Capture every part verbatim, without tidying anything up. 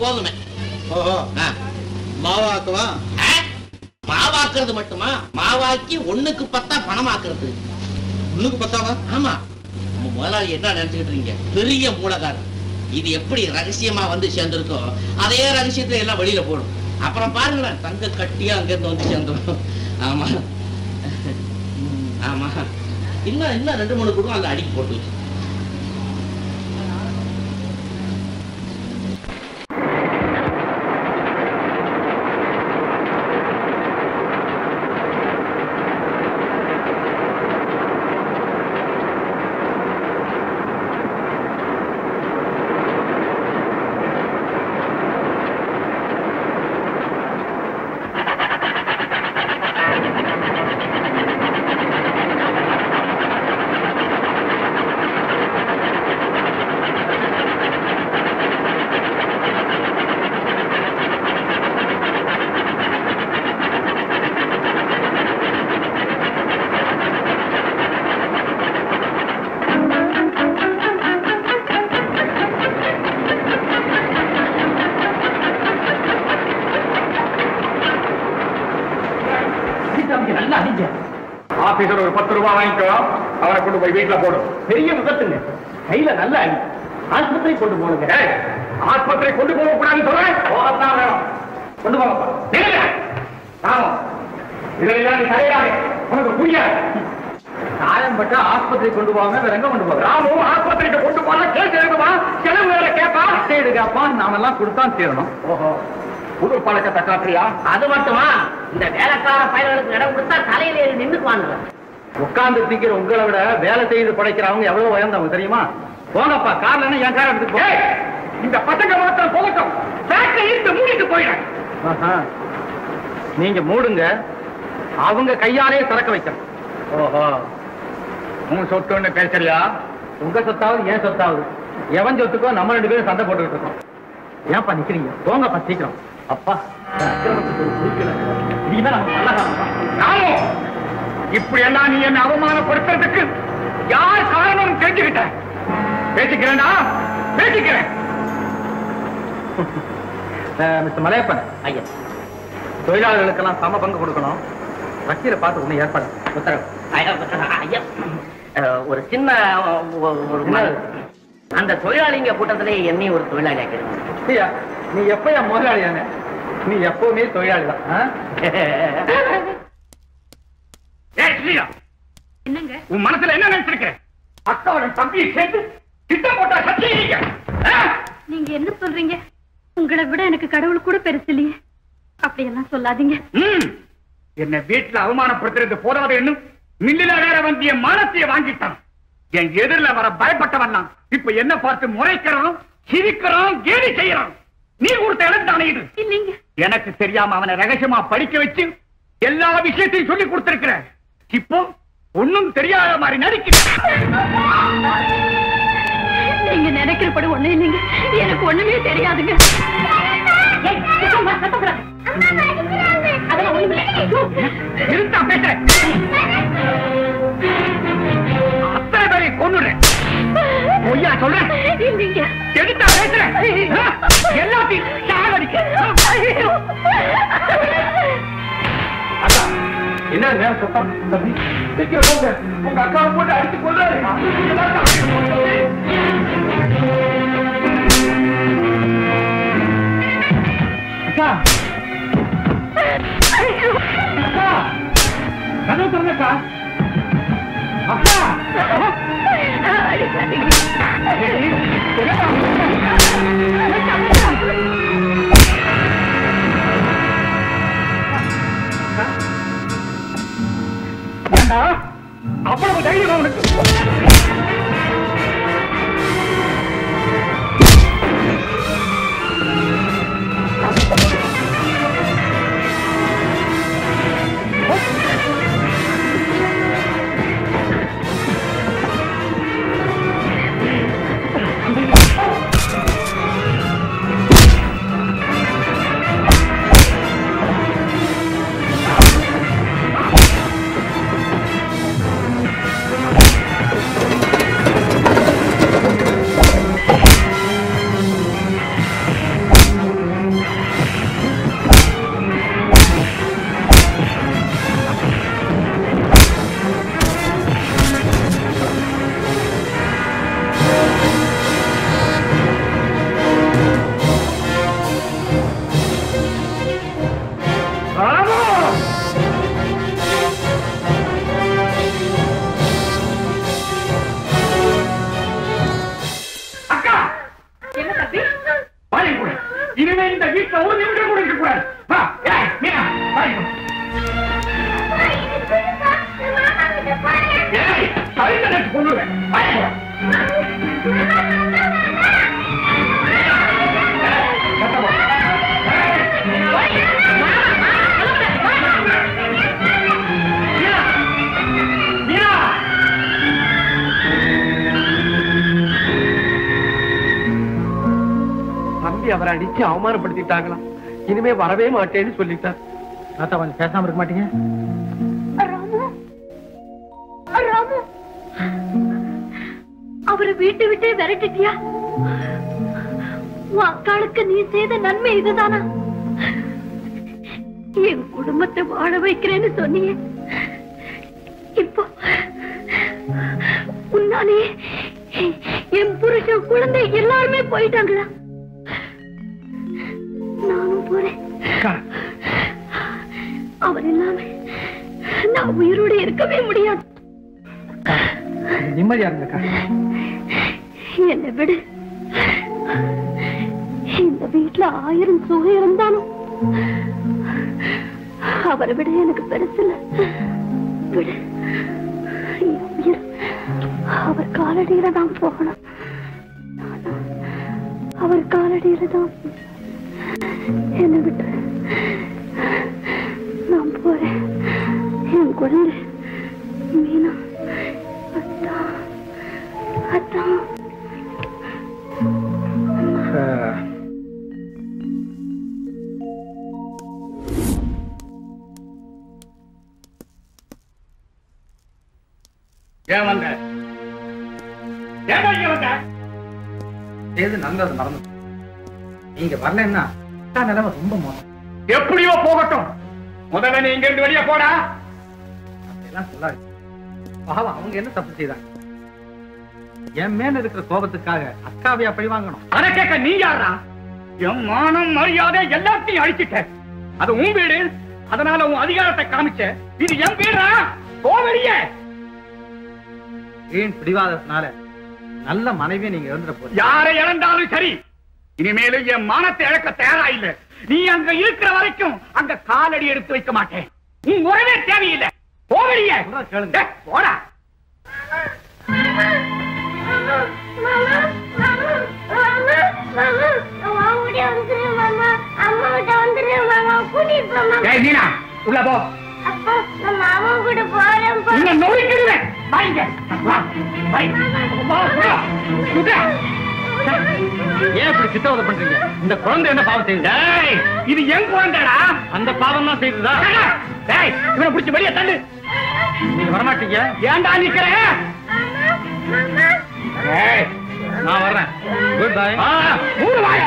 கோதுமை மாவாக்குவா மாவாக்குறது மட்டுமா? மாவாக்கி ஒண்ணுக்கு பத்தா பணமாக்குறது. ஒண்ணுக்கு பத்தாவா? ஆமா. முதலாளி என்ன நினைச்சுக்கிட்டு இருக்கீங்க? பெரிய மூலகாரம். இது எப்படி ரகசியமா வந்து சேர்ந்துருக்கோ அதே ரகசியத்துல எல்லாம் வெளியில போடும். அப்புறம் பாருங்களேன், தங்க கட்டியா அங்கிருந்து வந்து சேர்ந்துடும். ஆமா ஆமா. இன்னும் இன்னும் ரெண்டு மூணு குடும்பம் அந்த அடிக்கு போட்டு வச்சு வரவே மாட்டேன்னு சொல்லிட்டார். தாத்தாவன் பேசாம இருக்க மாட்டீங்க. ராமு ராமு அவரை வீட்டு விட்டே விரட்டிட்டியா? உன் அக்காளுக்கு நீ செய்த நன்மை இதுதானா? என் குடும்பத்தை வாழ வைக்கிறேன்னு சொன்னீங்க. இப்போ உன்னாலே என் புருஷன் குழந்தை எல்லாருமே போயிட்டாங்களா? நானும் போறேன். அவர் இல்லாம நான் உயிரோட இருக்கவே முடியாது. நிம்மதியா இருங்கக்கா. என்னை விடு. இந்த வீட்டுல ஆயிரம் சுகம் இருந்தாலும் அவரை விட எனக்கு பெருசில்ல. விடு. அவர் காலடியில தான் போகணும். அவர் காலடியில தான். என்னை விட்டு நான் போறேன். என் குழந்தை மீனா அத்தா அத்தா. ஏன் வந்த? ஏன் வந்த? ஏது நடந்தது நடந்து நீங்க வரலன்னா நிலைமை ரொம்ப மோசம். எப்படியோ போகட்டும். முதல்ல நீ இங்க இருந்து வெளியே போடா. அப்படியெல்லாம் சொல்லாது. பாவம் அவங்க என்ன தப்பு செய்தாங்க? என் மேல இருக்கிற கோபத்துக்காக அக்காவையா பழி வாங்கணும்? அதை கேட்க நீ யாரா? என் மானம் மரியாதை எல்லாத்தையும் அழிச்சிட்ட. அது உன் வீடு. அதனால உன் அதிகாரத்தை காமிச்ச. இது என் வீடா? போவரிய வீண் பிடிவாதத்தினால நல்ல மனைவியை நீங்க இழந்துட போறீங்க. யாரை இழந்தாலும் சரி, இனிமேலும் என் மானத்தை இழக்க தயாரா இல்லை. நீ அங்க இருக்கிற வரைக்கும் அங்க காலடி எடுத்து வைக்க மாட்டேன். உன் உறவே தேவையில்லை. போவடியே போடா. உள்ள போ. ஏன் இப்படி சித்திரவதை பண்றீங்க? இந்த குழந்தை என்ன பாவம் செய்யுங்க? இது என் குழந்தைடா. அந்த பாவம் தான் செய்யுதா? இவனை பிடிச்ச வெளியே தள்ளு. நீங்க வரமாட்டீங்க. ஏன்டா நிக்கிறேன்? நான் வர்றேன். Good bye. மூணு வாய.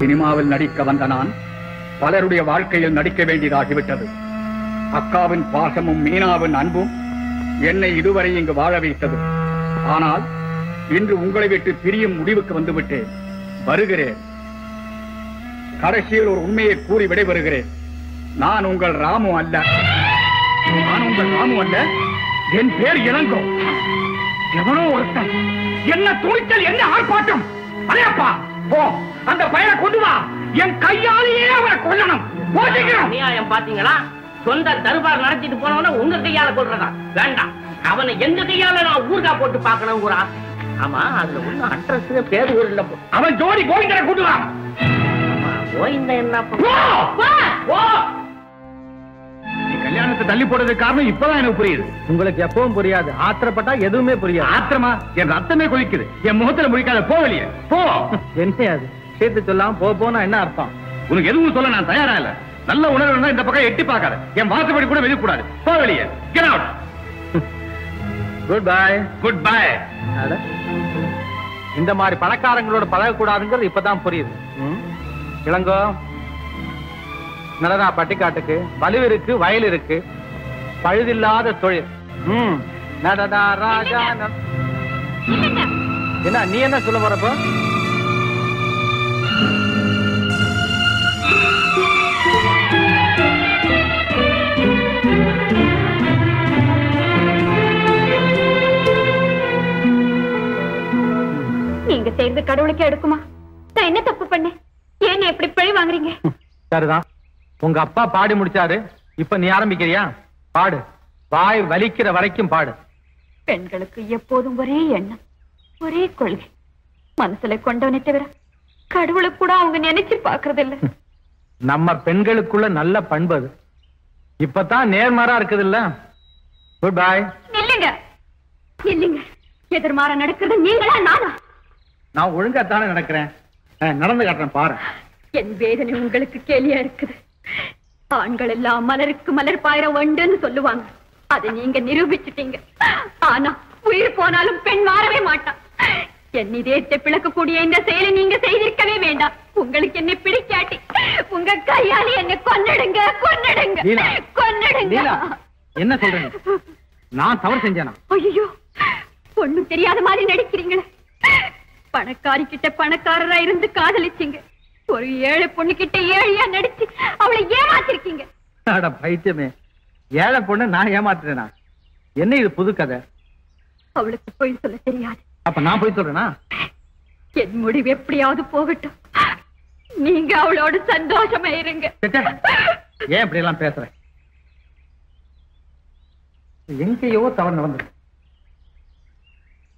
சினிமாவில் நடிக்க வந்த நான் பலருடைய வாழ்க்கையில் நடிக்க வேண்டியதாகிவிட்டது. அக்காவின் பாசமும் மீனாவின் அன்பும் என்னை இதுவரை இங்கு வாழ வைத்தது. ஆனால் இன்று உங்களை விட்டு பிரியும் முடிவுக்கு வந்துவிட்டேன். வருகிறேன். கடைசியில் ஒரு உண்மையை கூறி விடைபெறுகிறேன். நான் உங்கள் ராமு அல்ல. நான் உங்கள் ராமு அல்ல. என் பேர் இளங்கோ. எவனோ ஒருத்தன் என்ன துணிச்சல், என்ன ஆர்ப்பாட்டம்! அடையப்பா போ, அந்த பையனை கொண்டு வா. என் கையாலேயே அவரை கொல்லணும். நியாயம் பாத்தீங்களா? சொந்த தர்பார் நடத்திட்டு போனவன உங்க கையால கொள்றதா? வேண்டாம். அவனை எங்க கையால நான் ஊர்கா போட்டு பாக்கணும். ஆமா, அதுல ஒண்ணு அட்ரஸ் பேர் ஊர்ல. அவன் ஜோடி கோவிந்தரை கொண்டு வா. கோவிந்த என்ன? கல்யாணத்தை தள்ளி போடுறது காரணம் இப்பதான் எனக்கு புரியுது. உங்களுக்கு எப்பவும் புரியாது. ஆத்திரப்பட்டா எதுவுமே புரியாது. ஆத்திரமா? என் ரத்தமே கொதிக்குது. என் முகத்துல முடிக்காத. போவலிய போ. என்னையாது சேர்த்து சொல்லாம போ. போனா என்ன அர்த்தம்? உனக்கு எதுவும் சொல்ல நான் தயாரா இல்ல. நல்ல உணர்வு இந்த பக்கம் எட்டி பார்க்காத. என் வாசப்படி கூட வெளிக்கூடாது. போவலிய. Get out. Good bye. Good bye. இந்த மாதிரி பணக்காரங்களோட பழகக்கூடாதுங்கிறது இப்பதான் புரியுது. இளங்கோ, नलदा पटिकाट्टुक्कु वलिवु इरुक्कु वयल इरुक्कु पळुदिल्लाद तोळिल हम्म नलदा राजा என்ன நீ என்ன சொல்ல வரப்போ நீங்க செய்து கடவுளுக்கு எடுக்குமா நான் என்ன தப்பு பண்ணேன் ஏன் இப்படி பழி வாங்குறீங்க சரிதா உங்க அப்பா பாடி முடிச்சாரு இப்போ நீ ஆரம்பிக்கறியா பாடு வாய் வலிக்கிற வரைக்கும் பாடு பெண்களுக்கு எப்போதும் ஒரே எண்ணம் ஒரே கொள்கை மனசுல கொண்டவனே தவிர கடவுளை கூட அவங்க நினைச்சு பாக்குறது இல்ல நம்ம பெண்களுக்குள்ள நல்ல பண்பு இப்பதான் நேர்மாறா இருக்குது இல்ல குட் பை இல்லங்க இல்லங்க எதிர்மாறா நடக்கிறது நீங்களா நானா நான் ஒழுங்கா தான நடக்கிறேன் நடந்து காட்டுறேன் பாரு என் வேதனை உங்களுக்கு கேலியா இருக்குது ஆண்கள் எல்லாம் மலருக்கு மலர் பாயிர வண்டுன்னு சொல்லுவாங்க அதை நீங்க நிரூபிச்சிட்டீங்க ஆனா உயிர் போனாலும் பெண் மாறவே மாட்டான் என் இதயத்தை பிளக்கக்கூடிய இந்த செயலை நீங்க செய்திருக்கவே வேண்டாம் உங்களுக்கு என்னை பிடிக்காட்டி உங்க கையாலே என்னை கொன்னிடுங்க கொன்னிடுங்க கொன்னிடுங்க என்ன சொல்றீங்க நான் தவறு செஞ்சேனா ஐயோ ஒண்ணும் தெரியாத மாதிரி நடிக்கிறீங்களே பணக்காரி கிட்ட பணக்காரரா இருந்து காதலிச்சீங்க ஒரு ஏழை பொண்ணு கிட்ட ஏழையா நடிச்சு அவளை ஏமாத்திருக்கீங்க அட பைத்தியமே ஏழை பொண்ணு நான் ஏமாத்துறேனா என்ன இது புது கதை அவளுக்கு போய் சொல்ல தெரியாது அப்ப நான் போய் சொல்றேனா என் முடிவு எப்படியாவது போகட்டும் நீங்க அவளோட சந்தோஷமா இருங்க ஏன் இப்படி எல்லாம் பேசுறேன் எங்கேயோ தவறு நடந்தது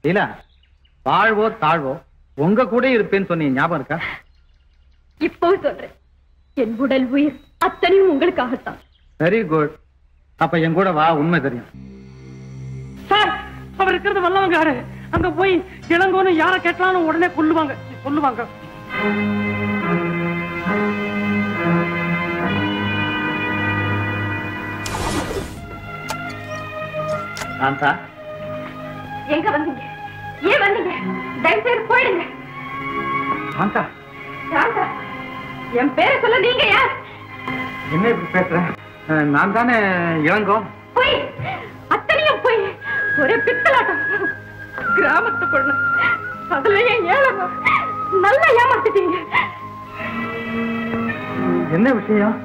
லீலா வாழ்வோ தாழ்வோ உங்க கூட இருப்பேன்னு சொன்னீங்க ஞாபகம் இருக்கா இப்போ சொல்றேன் என் உடல் உயிர் அத்தனையும் உங்களுக்காகத்தான் வெரி குட் அப்ப என் கூட வா உண்மை தெரியும் சார் அவர் இருக்கிறது வல்லவங்க யாரு அங்க போய் இளங்கோன்னு யார கேட்டலான்னு உடனே கொல்லுவாங்க கொல்லுவாங்க ஆந்தா எங்க வந்தீங்க ஏன் வந்தீங்க தயவு செய்து போயிடுங்க ஆந்தா ஆந்தா என் பேரை சொல்ல நீங்க யார் என்ன இப்படி பேசுறேன் நான் தானே இளங்கோ போய் அத்தனையும் போய் ஒரே பித்தலாட்டம் கிராமத்து பொண்ணு அதுலயே ஏழமா நல்லா ஏமாத்திட்டீங்க என்ன விஷயம்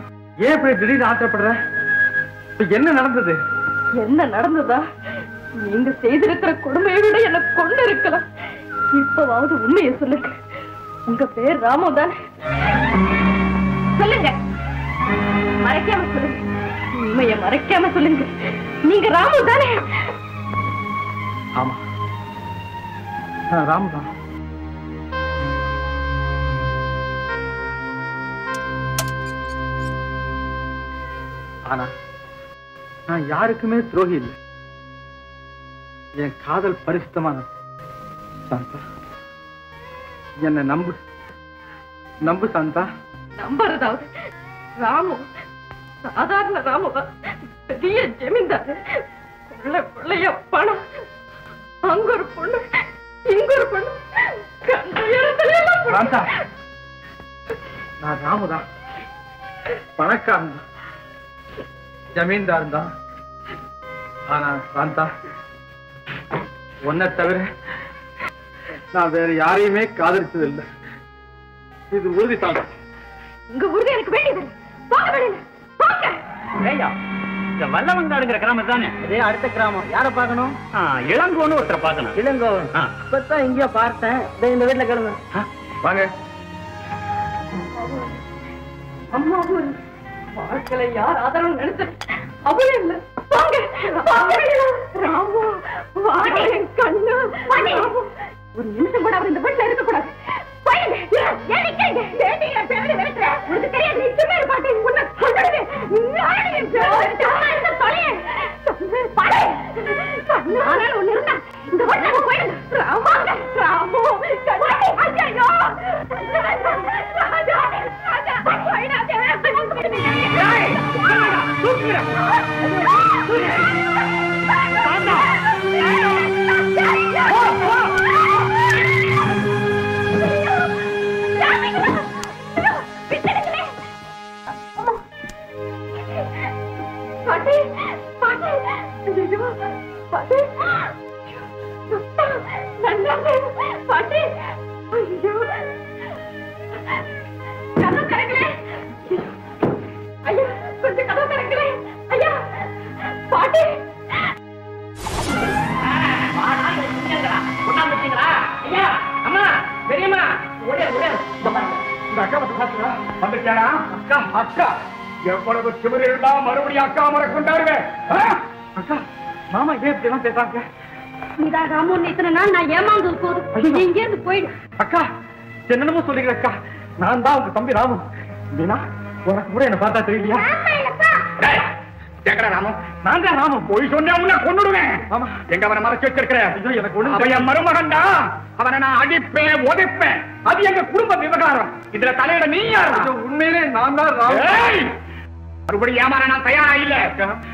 ஏன் இப்படி திடீர்னு ஆசைப்படுற என்ன நடந்தது என்ன நடந்ததா நீங்க செய்திருக்கிற கொடுமையை விட என்ன கொண்டு இருக்கலாம் இப்பவாவது உண்மையை சொல்லுங்க உங்க பேர் ராமோ தானே சொல்லுங்க மறைக்காம சொல்லுங்க உண்மையை மறைக்காம சொல்லுங்க நீங்க ராமு தானே ஆமா ராமு தான் ஆனா நான் யாருக்குமே துரோகி இல்லை என் காதல் பரிசுத்தமானது சாந்தா என்னை நம்பு நம்பு சாந்தா நம்புறதாவது ராமு சாதாரண ராமுதான் பெரிய ஜமீன்தார் பணம் அங்க ஒரு பொண்ணு இங்க ஒரு பொண்ணு நான் ராமுதான் பணக்காரன் தான் ஜமீன்தார் தான் ஆனா சாந்தா ஒன்ன தவிர நான் வேற யாரையுமே காதலிச்சது இல்லை இது உறுதி சாந்தா உங்க உறுதி எனக்கு வேண்டியது போக வேண்டியது வல்லவங்காடுங்கிற கிராமம் தானே அதே அடுத்த கிராமம் யார பாக்கணும் இளங்கோன்னு ஒருத்தர் பாக்கணும் இளங்கோ இப்பதான் எங்கேயோ பார்த்தேன் இந்த வீட்டுல கிளம்பு வாங்க அம்மா வாழ்க்கையில யார் ஆதரவு நினைச்ச அவளும் இல்ல ராமு கண்ணு ஒரு நிமிஷம் கூட அவர் இந்த வீட்டுல இருக்கக்கூடாது ராமு मरमगन अब ये कुछ विवहार तल उन्मे மறுபடியும் ஏமாற நான் தயாரா இல்ல.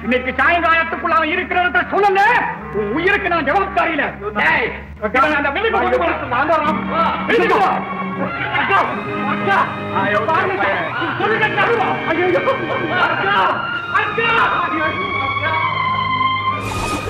இன்னைக்கு சாயங்காலத்துக்குள்ள அவன் இருக்கிறத சொல்லுங்க. உன் உயிருக்கு நான் ஜவாப்தாரி இல்ல. டேய், நான் அந்த வெளிய போய் போறேன். நான் வரேன். வெளிய போ. அக்கா, அக்கா. ஐயோ, பாருங்க. சொல்லுங்க தருவா. ஐயோ, அக்கா. அக்கா. ஐயோ, அக்கா.